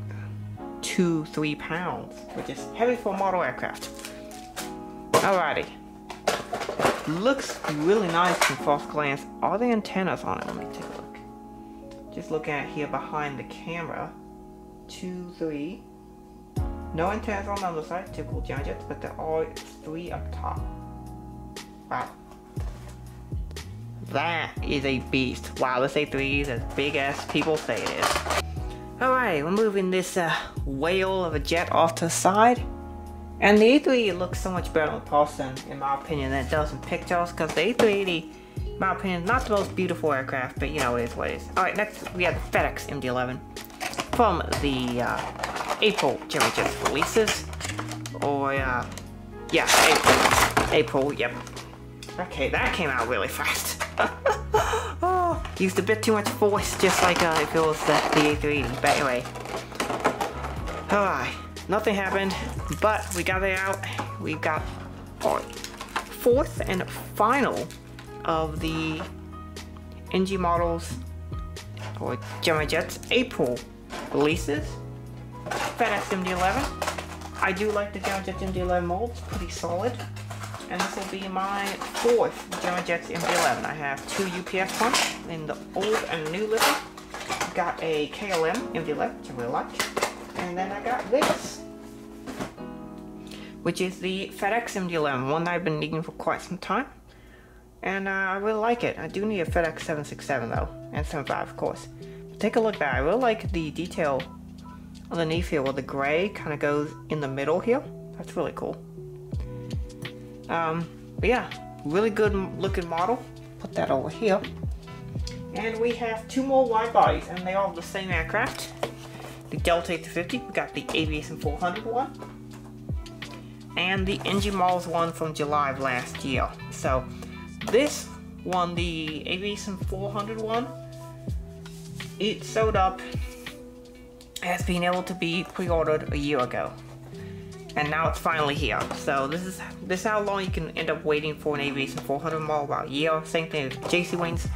2-3 pounds, which is heavy for a model aircraft. Alrighty. Looks really nice from first glance. Are the antennas on it? Let me take a look. Just looking at here behind the camera, 2, 3. No antennas on the other side, typical Giant Jets, but there are 3 up top. Wow. That is a beast. Wow, this A3 is as big as people say it is. Alright, we're moving this whale of a jet off to the side. And the A380 looks so much better in person, in my opinion, than it does in pictures, because the A380, in my opinion, not the most beautiful aircraft, but you know, it is what it is. Alright, next we have the FedEx MD-11 from the April Gemini Jets releases. Or, yeah, April, yep. Okay, that came out really fast. Oh, used a bit too much force, just like if it was the A380. But anyway, nothing happened, but we got it out. We got our fourth and final of the NG Models or Gemini Jets April releases. FedEx MD-11. I do like the Giant Jets MD-11 mold, it's pretty solid. And this will be my fourth Giant Jets MD-11. I have two UPS ones in the old and new livery. Got a KLM MD-11, which I really like. And then I got this, which is the FedEx MD-11, one that I've been needing for quite some time. And I really like it. I do need a FedEx 767 though, and 75 of course. But take a look at that. I really like the detail underneath here, where the gray kind of goes in the middle here. That's really cool. But yeah, really good looking model. Put that over here. And we have two more wide bodies, and they are the same aircraft. The Delta 850, we got the Aviation 400 one, and the NG Models one from July of last year. So this one, the Aviation 400 one, it sold up as being able to be pre-ordered a year ago, and now it's finally here. So this is how long you can end up waiting for an Aviation 400 model, about a year. Same thing with JC Wings.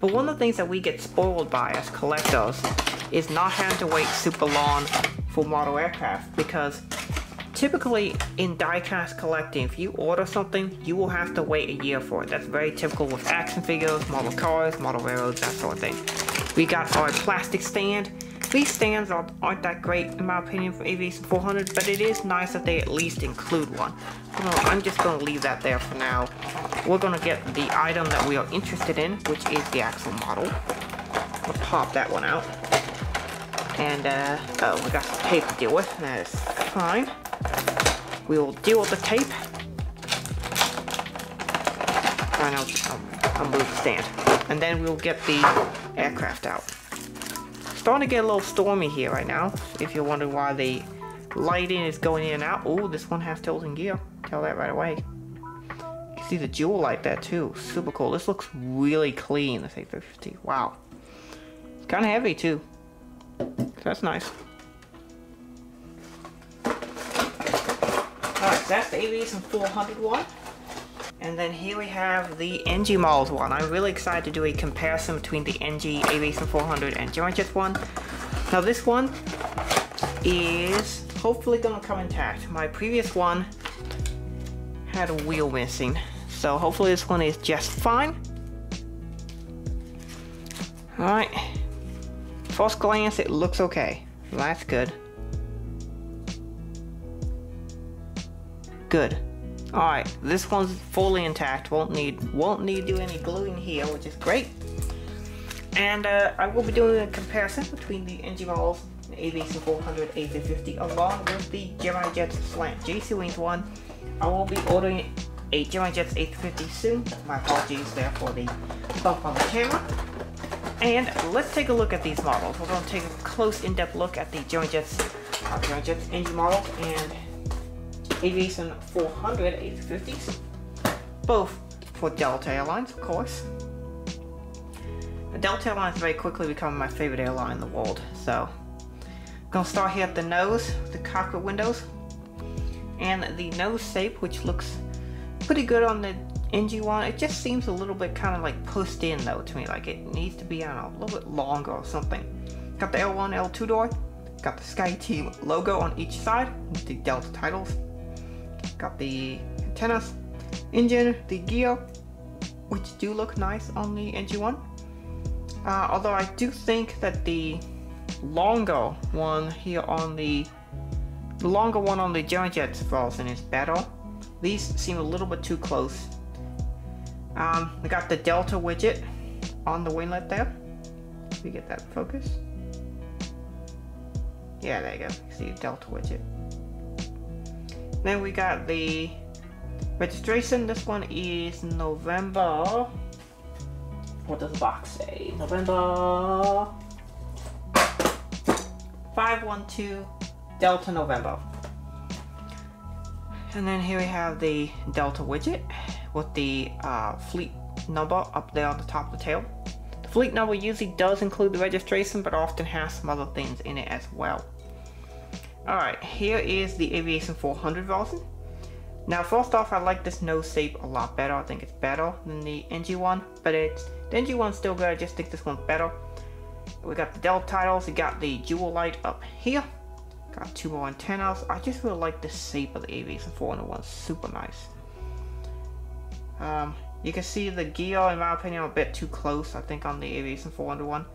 But one of the things that we get spoiled by as collectors is not having to wait super long for model aircraft, because typically in die-cast collecting, if you order something, you will have to wait a year for it. That's very typical with action figures, model cars, model railroads, that sort of thing. We got our plastic stand. These stands aren't that great in my opinion for Aviation 400, but it is nice that they at least include one. So I'm just going to leave that there for now. We're going to get the item that we are interested in, which is the actual model. I'll pop that one out. And oh, we got some tape to deal with, that is fine. We will deal with the tape. And I'll move the stand. And then we will get the aircraft out. Starting to get a little stormy here right now, if you're wondering why the lighting is going in and out. Oh, this one has tilting gear, tell that right away. You can see the jewel light there too, super cool. This looks really clean, this A350, wow. It's kind of heavy too. That's nice. Alright, so that's the Aviation 400 one. And then here we have the NG Models one. I'm really excited to do a comparison between the NG Aviation 400 and Giant Jets one. Now this one is hopefully going to come intact. My previous one had a wheel missing, so hopefully this one is just fine. Alright. First glance, it looks okay. That's good. Good. Alright, this one's fully intact. Won't need to do any gluing here, which is great. And I will be doing a comparison between the NG Models, the Aviation 400, A350, along with the Gemini Jets Slant JC Wings one. I will be ordering a Gemini Jets A350 soon. My apologies there for the bump on the camera. And let's take a look at these models. We're going to take a close, in-depth look at the Giant Jets NG models and Aviation 400 A350s, both for Delta Airlines, of course. The Delta Airlines very quickly become my favorite airline in the world. So I'm going to start here at the nose, the cockpit windows, and the nose shape, which looks pretty good on the NG1, it just seems a little bit kind of like pushed in though to me, like it needs to be, I don't know, a little bit longer or something. Got the L1, L2 door, got the SkyTeam logo on each side, the Delta titles, got the antennas, engine, the gear, which do look nice on the NG1. Although I do think that the longer one here on the Giant Jets version is better. These seem a little bit too close. We got the Delta widget on the winglet there. Let me get that focus. Yeah, there you go. You see the Delta widget. Then we got the registration. This one is November. What does the box say? November 512 Delta November. And then here we have the Delta widget, with the fleet number up there on the top of the tail. The fleet number usually does include the registration, but often has some other things in it as well. Alright, here is the Aviation 400 version. Now first off, I like this nose shape a lot better. I think it's better than the NG one, but the NG one's still good. I just think this one's better. We got the Delta titles, we got the jewel light up here. Got two more antennas. I just really like the shape of the Aviation 401, super nice. You can see the gear, in my opinion, a bit too close, I think, on the Aviation 401.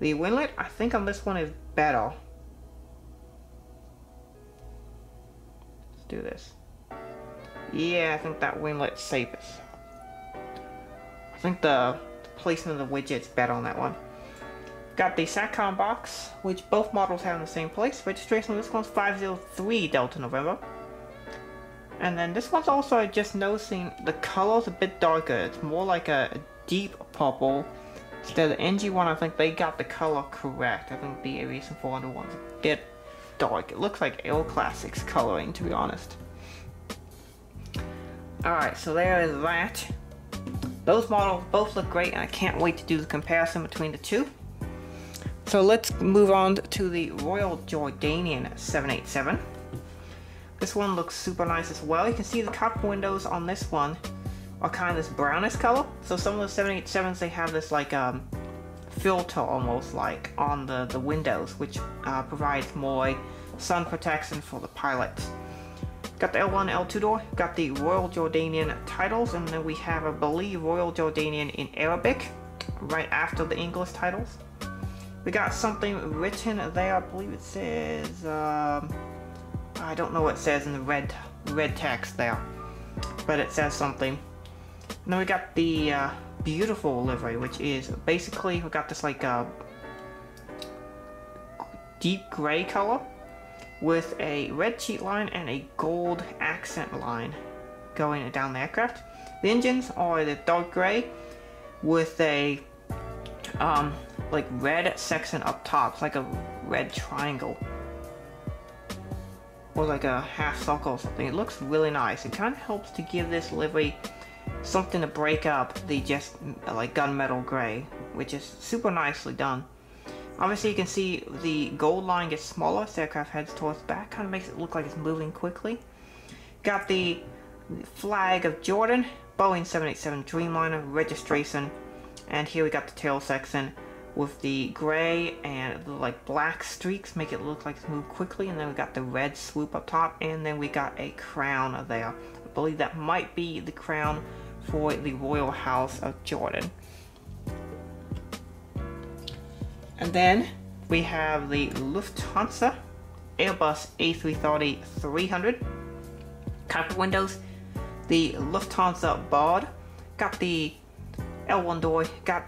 The winglet, I think on this one is better. Let's do this. Yeah, I think that winglet shape is. I think the placement of the widget's better on that one. Got the SATCOM box, which both models have in the same place. Registration on this one's 503 Delta November. And then this one's also just noticing the color's a bit darker. It's more like a deep purple. Instead of the NG one, I think they got the color correct. I think the Aviation 400 one's a bit dark. It looks like Air Classics coloring, to be honest. Alright, so there is that. Those models both look great, and I can't wait to do the comparison between the two. So let's move on to the Royal Jordanian 787. This one looks super nice as well. You can see the cockpit windows on this one are kind of this brownish color. So some of the 787s, they have this like filter almost like on the windows, which provides more sun protection for the pilots. Got the L1, L2 door, got the Royal Jordanian titles, and then we have, I believe, Royal Jordanian in Arabic right after the English titles. We got something written there, I believe it says, I don't know what it says in the red text there, but it says something. And then we got the beautiful livery, which is basically, we got this like deep gray color with a red sheet line and a gold accent line going down the aircraft. The engines are the dark gray with a like red section up top. It's like a red triangle or like a half circle or something. It looks really nice. It kind of helps to give this livery something to break up the just like gunmetal gray, which is super nicely done. Obviously you can see the gold line gets smaller as the aircraft heads towards the back. Kind of makes it look like it's moving quickly. Got the flag of Jordan, Boeing 787 Dreamliner registration, and here we got the tail section with the gray and the like black streaks, make it look like it's moved quickly. And then we got the red swoop up top, and then we got a crown there. I believe that might be the crown for the Royal House of Jordan. And then we have the Lufthansa Airbus A330-300. Cockpit windows, the Lufthansa Bard, got the L1 door, got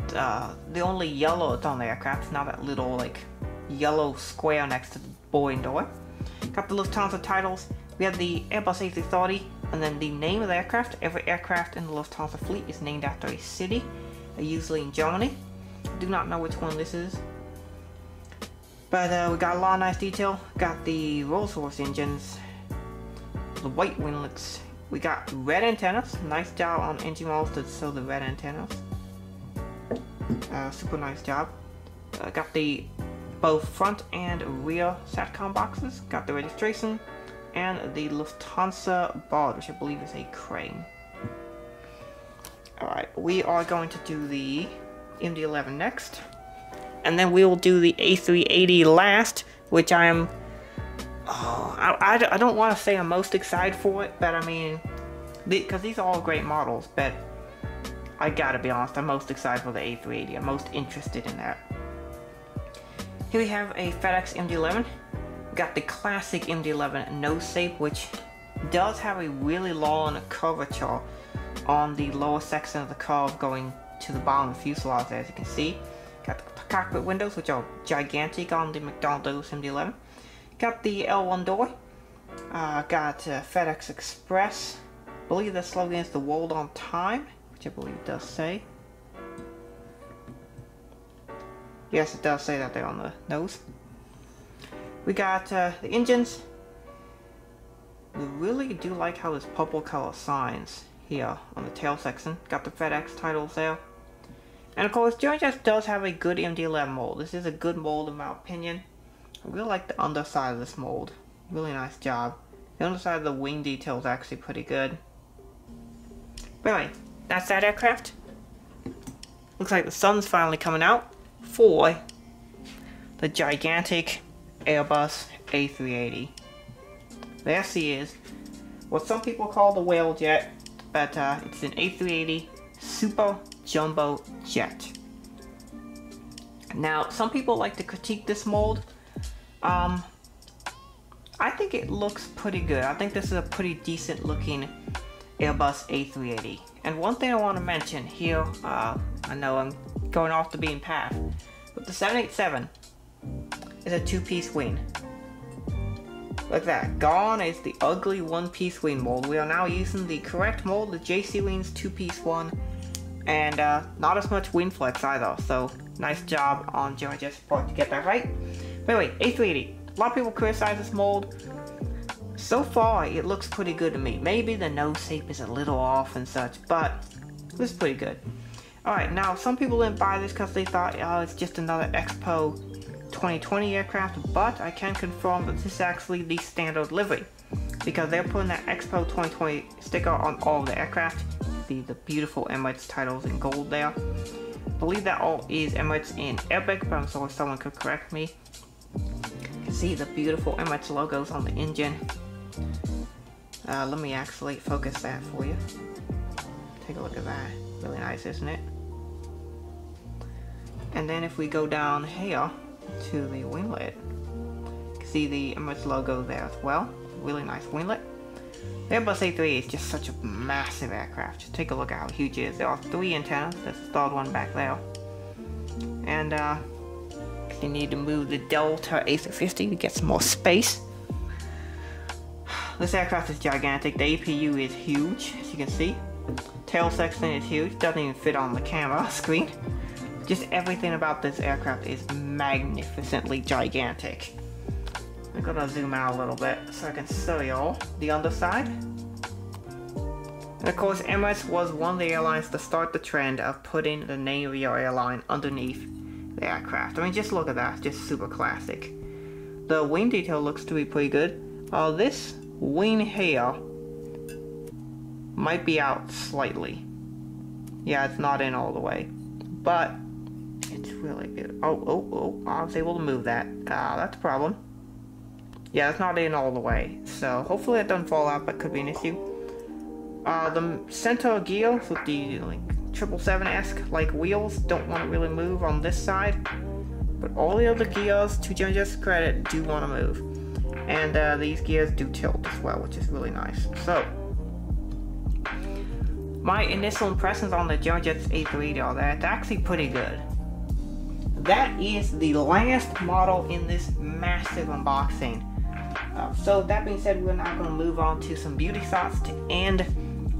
the only yellow on the aircraft, now that little like yellow square next to the Boeing door. Got the Lufthansa titles, we have the Airbus A330, and then the name of the aircraft. Every aircraft in the Lufthansa fleet is named after a city, usually in Germany. Do not know which one this is. But we got a lot of nice detail. Got the Rolls-Royce engines, the white winglets. We got red antennas. Nice job on NG Models to show the red antennas. Super nice job. Got the both front and rear SATCOM boxes. Got the registration and the Lufthansa Bard, which I believe is a crane. Alright, we are going to do the MD-11 next. And then we will do the A380 last, which I am... Oh, I don't want to say I'm most excited for it, but I mean, because these are all great models, but I gotta be honest, I'm most excited for the A380. I'm most interested in that. Here we have a FedEx MD-11. Got the classic MD-11 nose shape, which does have a really long curvature on the lower section of the curve going to the bottom of the fuselage, as you can see. Got the cockpit windows, which are gigantic on the McDonnell Douglas MD-11. Got the L1 door, got FedEx Express. I believe the slogan is the world on time, which I believe it does say. Yes, it does say that there on the nose. We got the engines. We really do like how this purple color signs here on the tail section. Got the FedEx titles there. And of course, Giant Jets does have a good MD-11 mold. This is a good mold in my opinion. I really like the underside of this mold. Really nice job. The underside of the wing detail is actually pretty good. But anyway, that's that aircraft. Looks like the sun's finally coming out for the gigantic Airbus A380. There she is. What some people call the whale jet, but it's an A380 Super Jumbo Jet. Now, some people like to critique this mold. I think it looks pretty good. I think this is a pretty decent looking Airbus A380. And one thing I want to mention here, I know I'm going off the beaten path, but the 787 is a two-piece wing. Like that. Gone is the ugly one-piece wing mold. We are now using the correct mold, the JC Wings two-piece one, and not as much wing flex either. So nice job on Giant Jets' part to get that right. But anyway, A380. A lot of people criticize this mold. So far, it looks pretty good to me. Maybe the nose shape is a little off and such, but this is pretty good. Alright, now some people didn't buy this because they thought, oh, it's just another Expo 2020 aircraft, but I can confirm that this is actually the standard livery because they're putting that Expo 2020 sticker on all the aircraft. The beautiful Emirates titles in gold there. I believe that all is Emirates in Arabic, but I'm sorry, someone could correct me. See the beautiful Emirates logos on the engine. Let me actually focus that for you. Take a look at that. Really nice, isn't it? And then if we go down here to the winglet, you can see the Emirates logo there as well. Really nice winglet. The Airbus A380 is just such a massive aircraft. Just take a look at how huge it is. There are three antennas. That's the third one back there. And you need to move the Delta A350 to get some more space. This aircraft is gigantic. The APU is huge, as you can see. Tail section is huge. Doesn't even fit on the camera screen. Just everything about this aircraft is magnificently gigantic. I'm gonna zoom out a little bit so I can show y'all the underside. And of course, Emirates was one of the airlines to start the trend of putting the name of your airline underneath the aircraft. I mean, just look at that. Just super classic. The wing detail looks to be pretty good. This wing hair might be out slightly. Yeah, it's not in all the way, but it's really good. Oh, I was able to move that. That's a problem. Yeah, it's not in all the way, so hopefully it doesn't fall out, but could be an issue. The center gear with the like 777-esque like wheels don't want to really move on this side, but all the other gears, to Giant Jets' credit, do want to move, and these gears do tilt as well, which is really nice. So my initial impressions on the Giant Jets A380 are that it's actually pretty good. That is the last model in this massive unboxing. So that being said, we're now going to move on to some beauty shots to end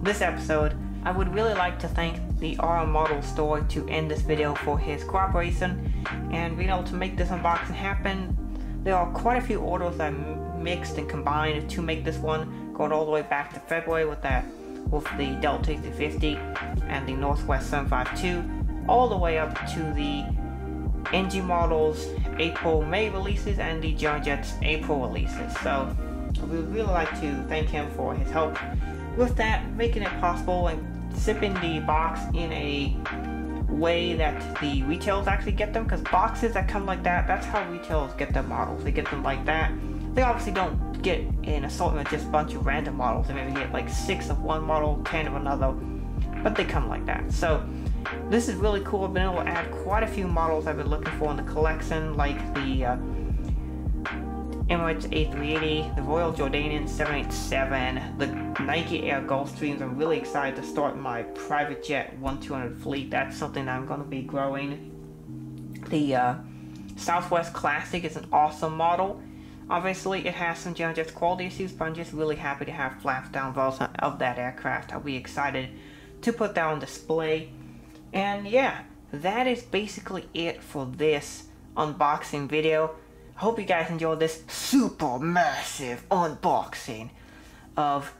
this episode. I would really like to thank the RM model store to end this video for his cooperation and being able to make this unboxing happen. There are quite a few orders that I mixed and combined to make this one, going all the way back to February with the Delta A350 and the Northwest 752, all the way up to the NG Models April-May releases and the Giant Jets April releases. So I would really like to thank him for his help with that, making it possible and shipping the box in a way that the retailers actually get them, because boxes that come like that, that's how retailers get their models. They get them like that. They obviously don't get an assortment of just a bunch of random models. They maybe get like 6 of one model, 10 of another, but they come like that. So this is really cool. I've been able to add quite a few models I've been looking for in the collection, like the Emirates A380, the Royal Jordanian 787, the Nike Air Gulfstreams. I'm really excited to start my private jet 1-200 fleet. That's something that I'm going to be growing. The Southwest Classic is an awesome model. Obviously, it has some Giant Jets quality issues, but I'm just really happy to have flaps down version of that aircraft. I'll be excited to put that on display. And yeah, that is basically it for this unboxing video. I hope you guys enjoyed this super massive unboxing of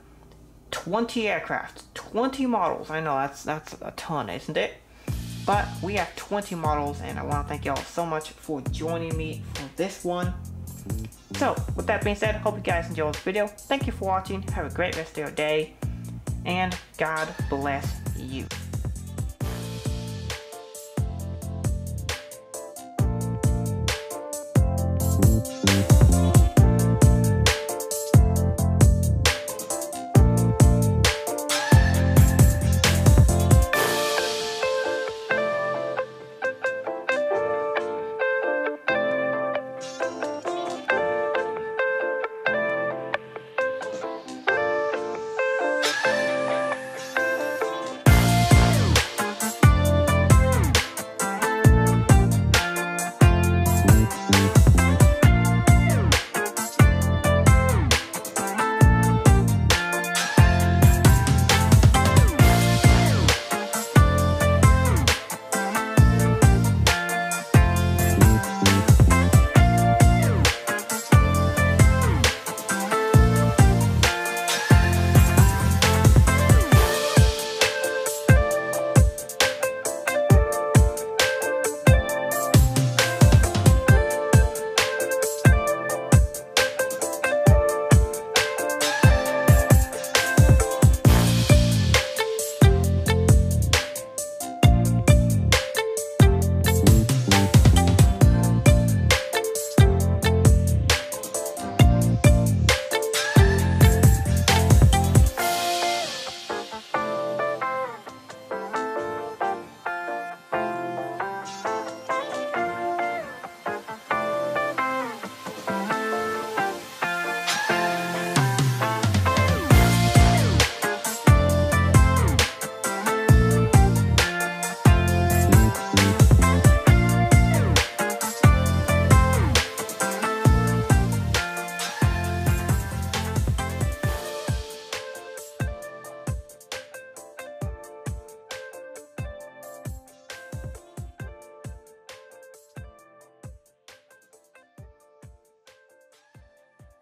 20 aircraft, 20 models. I know that's a ton, isn't it? But we have 20 models, and I want to thank y'all so much for joining me for this one. So with that being said, hope you guys enjoyed this video. Thank you for watching. Have a great rest of your day, and God bless you.